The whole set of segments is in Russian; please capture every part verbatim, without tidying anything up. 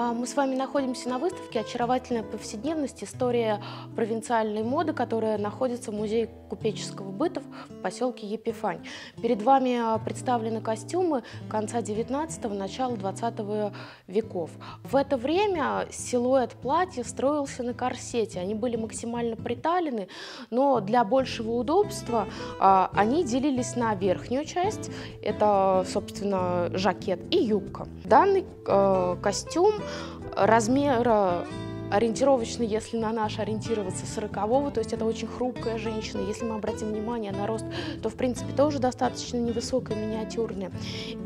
Мы с вами находимся на выставке «Очаровательная повседневность. История провинциальной моды», которая находится в музее купеческого быта в поселке Епифань. Перед вами представлены костюмы конца девятнадцатого, начала двадцатого веков. В это время силуэт платья строился на корсете. Они были максимально приталены, но для большего удобства они делились на верхнюю часть, это, собственно, жакет, и юбка. Данный э, костюм размера ориентировочно, если на наш ориентироваться, сорокового, то есть это очень хрупкая женщина. Если мы обратим внимание на рост, то в принципе тоже достаточно невысокая, миниатюрная.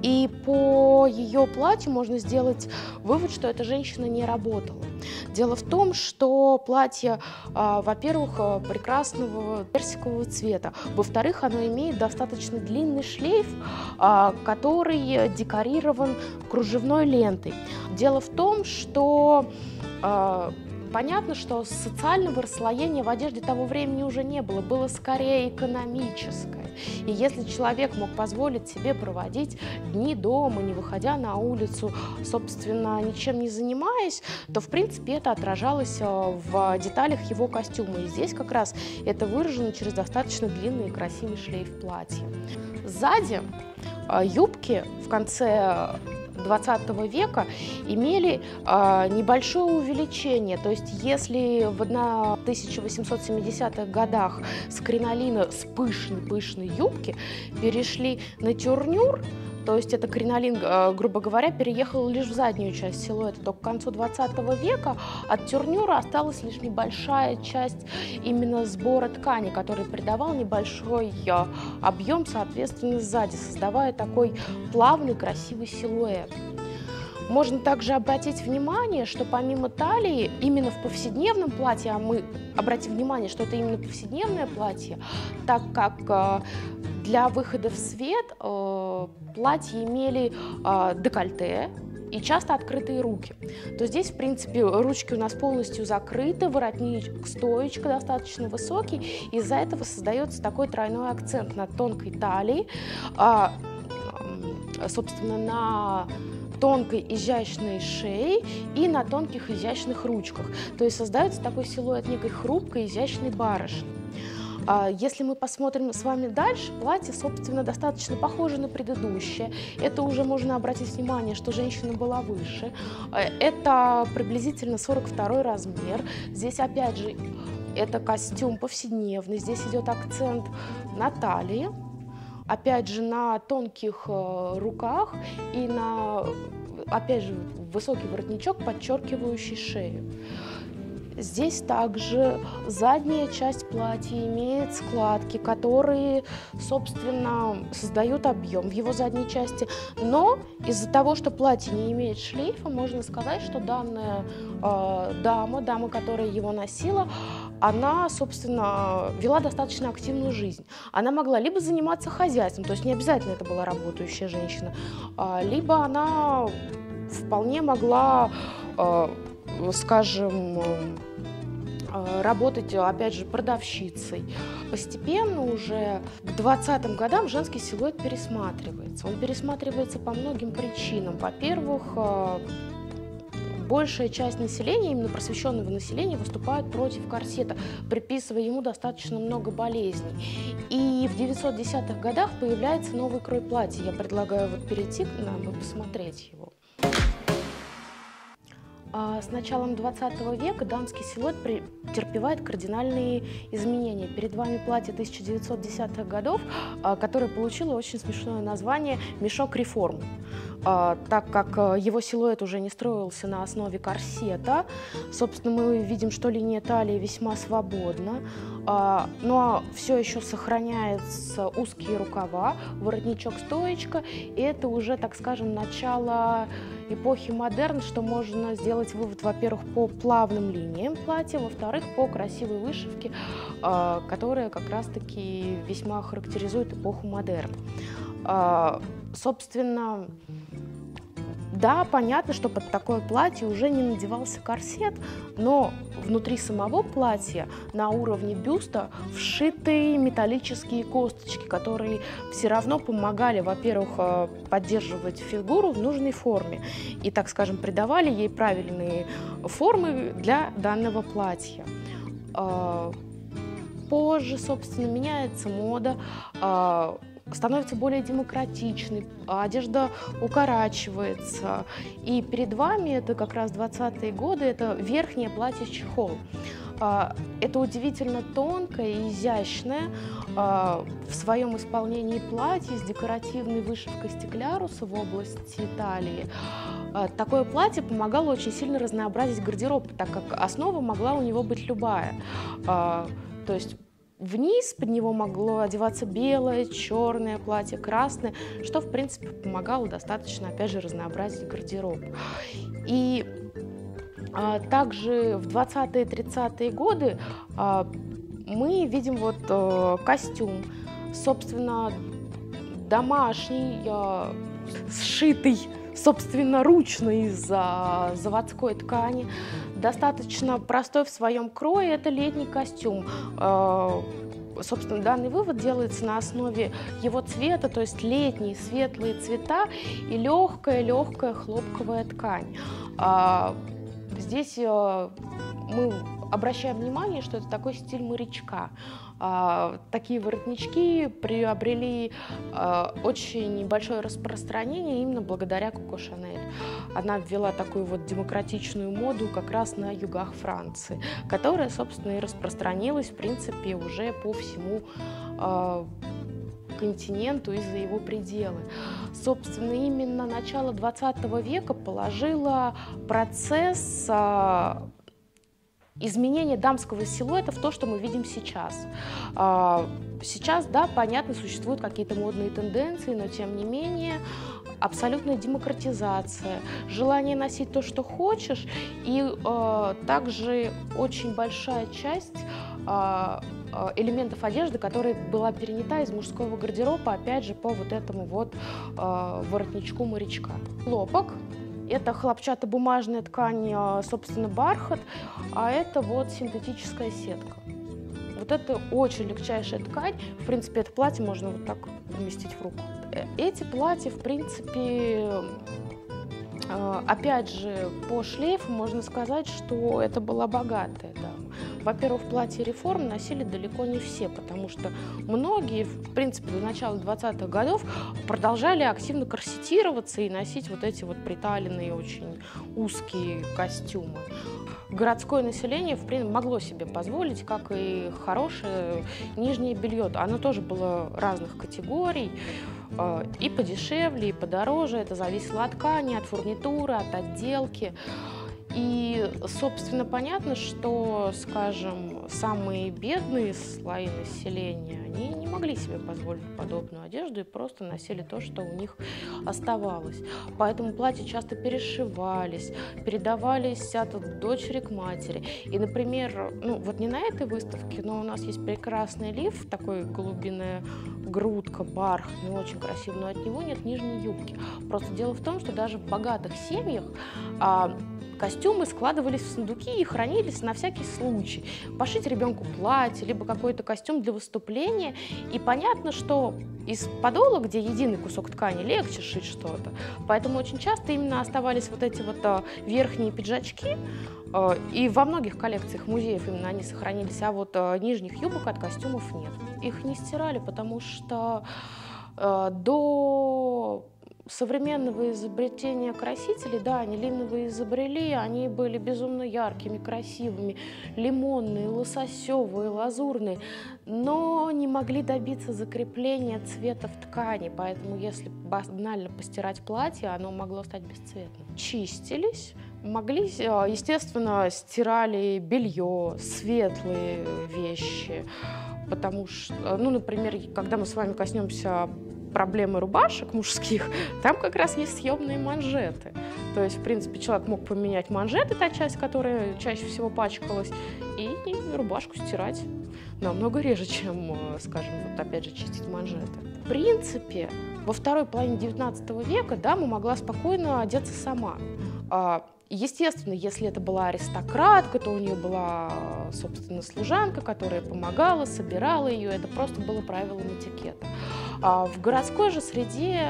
И по ее платью можно сделать вывод, что эта женщина не работала. Дело в том, что платье, во-первых, прекрасного персикового цвета, во-вторых, оно имеет достаточно длинный шлейф, который декорирован кружевной лентой. Дело в том, что понятно, что социального расслоения в одежде того времени уже не было, было скорее экономическое. И если человек мог позволить себе проводить дни дома, не выходя на улицу, собственно, ничем не занимаясь, то, в принципе, это отражалось в деталях его костюма. И здесь как раз это выражено через достаточно длинный и красивый шлейф платья. Сзади юбки в конце двадцатого века имели э, небольшое увеличение, то есть если в тысяча восемьсот семидесятых годах с кринолина, с пышной-пышной юбки перешли на тюрнюр, то есть это кринолин, э, грубо говоря, переехал лишь в заднюю часть силуэта, то к концу двадцатого века от тюрнюра осталась лишь небольшая часть именно сбора ткани, который придавал небольшой э, объем, соответственно, сзади, создавая такой плавный, красивый силуэт. Можно также обратить внимание, что помимо талии, именно в повседневном платье, а мы обратим внимание, что это именно повседневное платье, так как э, для выхода в свет э, платья имели э, декольте и часто открытые руки. То здесь, в принципе, ручки у нас полностью закрыты, воротник, стоечка достаточно высокий, из-за этого создается такой тройной акцент на тонкой талии, э, собственно, на тонкой изящной шеей и на тонких изящных ручках. То есть создается такой силуэт некой хрупкой, изящной барышни. Если мы посмотрим с вами дальше, платье, собственно, достаточно похоже на предыдущее. Это уже можно обратить внимание, что женщина была выше. Это приблизительно сорок второй размер. Здесь, опять же, это костюм повседневный. Здесь идет акцент на талии, опять же, на тонких руках и на, опять же, высокий воротничок, подчеркивающий шею. Здесь также задняя часть платья имеет складки, которые, собственно, создают объем в его задней части. Но из-за того, что платье не имеет шлейфа, можно сказать, что данная э, дама, дама, которая его носила, она, собственно, вела достаточно активную жизнь. Она могла либо заниматься хозяйством, то есть не обязательно это была работающая женщина, э, либо она вполне могла... Э, скажем, работать, опять же, продавщицей. Постепенно уже к двадцатым годам женский силуэт пересматривается. Он пересматривается по многим причинам. Во-первых, большая часть населения, именно просвещенного населения, выступает против корсета, приписывая ему достаточно много болезней. И в девятьсот десятых годах появляется новый крой платья. Я предлагаю вот перейти к нам и посмотреть его. С началом двадцатого века дамский силуэт претерпевает кардинальные изменения. Перед вами платье тысяча девятьсот десятых годов, которое получило очень смешное название «Мешок реформ», так как его силуэт уже не строился на основе корсета. Собственно, мы видим, что линия талии весьма свободна, но все еще сохраняются узкие рукава, воротничок-стоечка, и это уже, так скажем, начало эпохи модерн, что можно сделать вывод, во-первых, по плавным линиям платья, во-вторых, по красивой вышивке, которая как раз-таки весьма характеризует эпоху модерн. Собственно, Да, понятно, что под такое платье уже не надевался корсет, но внутри самого платья на уровне бюста вшиты металлические косточки, которые все равно помогали, во-первых, поддерживать фигуру в нужной форме и, так скажем, придавали ей правильные формы для данного платья. Позже, собственно, меняется мода, становится более демократичной, одежда укорачивается. И перед вами это как раз двадцатые годы, это верхнее платье-чехол. Это удивительно тонкое и изящное в своем исполнении платье с декоративной вышивкой стекляруса в области талии. Такое платье помогало очень сильно разнообразить гардероб, так как основа могла у него быть любая. То есть вниз под него могло одеваться белое, черное платье, красное, что, в принципе, помогало достаточно, опять же, разнообразить гардероб. И а, также в двадцатые-тридцатые годы а, мы видим вот а, костюм, собственно, домашний, а, сшитый, собственно, ручно из а, заводской ткани. Достаточно простой в своем крое, это летний костюм. Собственно, данный вывод делается на основе его цвета, то есть летние светлые цвета и легкая-легкая хлопковая ткань. Здесь мы обращаем внимание, что это такой стиль морячка. Такие воротнички приобрели очень небольшое распространение именно благодаря Коко Шанель. Она ввела такую вот демократичную моду как раз на югах Франции, которая, собственно, и распространилась, в принципе, уже по всему континенту и за его пределы. Собственно, именно начало двадцатого века положило процесс изменение дамского силуэта в то, что мы видим сейчас. Сейчас, да, понятно, существуют какие-то модные тенденции, но тем не менее абсолютная демократизация, желание носить то, что хочешь, и э, также очень большая часть э, элементов одежды, которая была перенята из мужского гардероба, опять же, по вот этому вот э, воротничку морячка. Хлопок. Это хлопчатобумажная ткань, собственно, бархат, а это вот синтетическая сетка. Вот это очень легчайшая ткань. В принципе, это платье можно вот так поместить в руку. Эти платья, в принципе, опять же, по шлейфу можно сказать, что это была богатая дама. Во-первых, платье реформ носили далеко не все, потому что многие, в принципе, до начала двадцатых годов продолжали активно корсетироваться и носить вот эти вот приталенные, очень узкие костюмы. Городское население, в принципе, могло себе позволить, как и хорошее нижнее белье. Оно тоже было разных категорий, и подешевле, и подороже. Это зависело от ткани, от фурнитуры, от отделки. И, собственно, понятно, что, скажем, самые бедные слои населения, они не могли себе позволить подобную одежду и просто носили то, что у них оставалось. Поэтому платья часто перешивались, передавались от дочери к матери. И, например, ну вот не на этой выставке, но у нас есть прекрасный лиф, такой голубиная грудка, бархатный, очень красивый, но от него нет нижней юбки. Просто дело в том, что даже в богатых семьях а, костюмы складывались в сундуки и хранились на всякий случай. Пошить ребенку платье, либо какой-то костюм для выступления. И понятно, что из подола, где единый кусок ткани, легче шить что-то. Поэтому очень часто именно оставались вот эти вот верхние пиджачки. И во многих коллекциях музеев именно они сохранились. А вот нижних юбок от костюмов нет. Их не стирали, потому что до современного изобретения красителей, да, они линовые изобрели, они были безумно яркими, красивыми, лимонные, лососевые, лазурные, но не могли добиться закрепления цвета в ткани, поэтому если банально постирать платье, оно могло стать бесцветным. Чистились, могли, естественно, стирали белье, светлые вещи, потому что, ну, например, когда мы с вами коснемся проблемы рубашек мужских, там как раз есть съемные манжеты. То есть, в принципе, человек мог поменять манжеты, та часть, которая чаще всего пачкалась, и рубашку стирать намного реже, чем, скажем, вот опять же, чистить манжеты. в принципе, во второй половине девятнадцатого века дама могла спокойно одеться сама. Естественно, если это была аристократка, то у нее была, собственно, служанка, которая помогала, собирала ее. Это просто было правилом этикета. А в городской же среде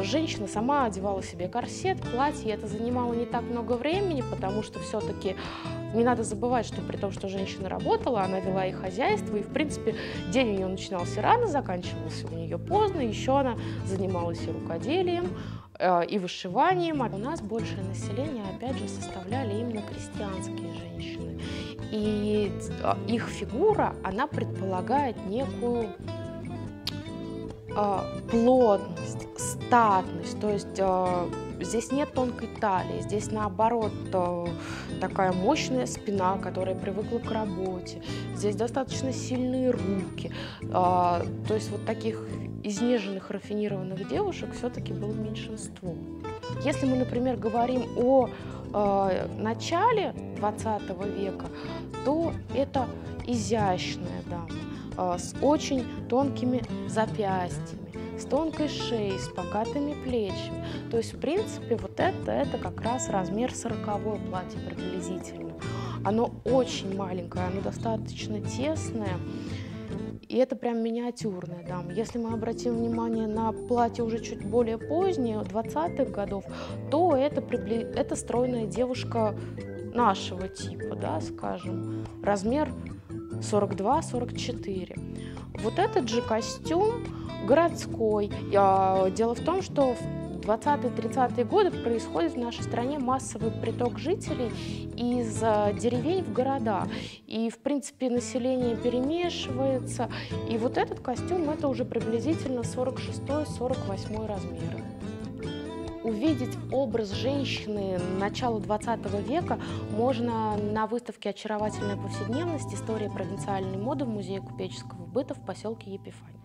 женщина сама одевала себе корсет, платье. Это занимало не так много времени, потому что все-таки не надо забывать, что при том, что женщина работала, она вела и хозяйство, и, в принципе, день у нее начинался рано, заканчивался у нее поздно. Еще она занималась и рукоделием, и вышиванием. У нас большее население, опять же, составляли именно крестьянские женщины. И их фигура, она предполагает некую э, плотность, статность. То есть э, здесь нет тонкой талии, здесь, наоборот, э, такая мощная спина, которая привыкла к работе. Здесь достаточно сильные руки. Э, то есть вот таких изнеженных, рафинированных девушек все-таки было меньшинство. Если мы, например, говорим о э, начале двадцатого века, то это изящная дама э, с очень тонкими запястьями, с тонкой шеей, с покатыми плечами. То есть, в принципе, вот это, это как раз размер сороковое платье приблизительно. Оно очень маленькое, оно достаточно тесное. И это прям миниатюрная дама. Если мы обратим внимание на платье уже чуть более позднее, двадцатых годов, то это, прибли... это стройная девушка нашего типа, да, скажем, размер сорок два — сорок четыре. Вот этот же костюм городской. Дело в том, что в двадцатые-тридцатые годы происходит в нашей стране массовый приток жителей из деревень в города. И, в принципе, население перемешивается. И вот этот костюм – это уже приблизительно сорок шестой — сорок восьмой размеры. Увидеть образ женщины начала двадцатого века можно на выставке «Очаровательная повседневность. История провинциальной моды» в Музее купеческого быта в поселке Епифань.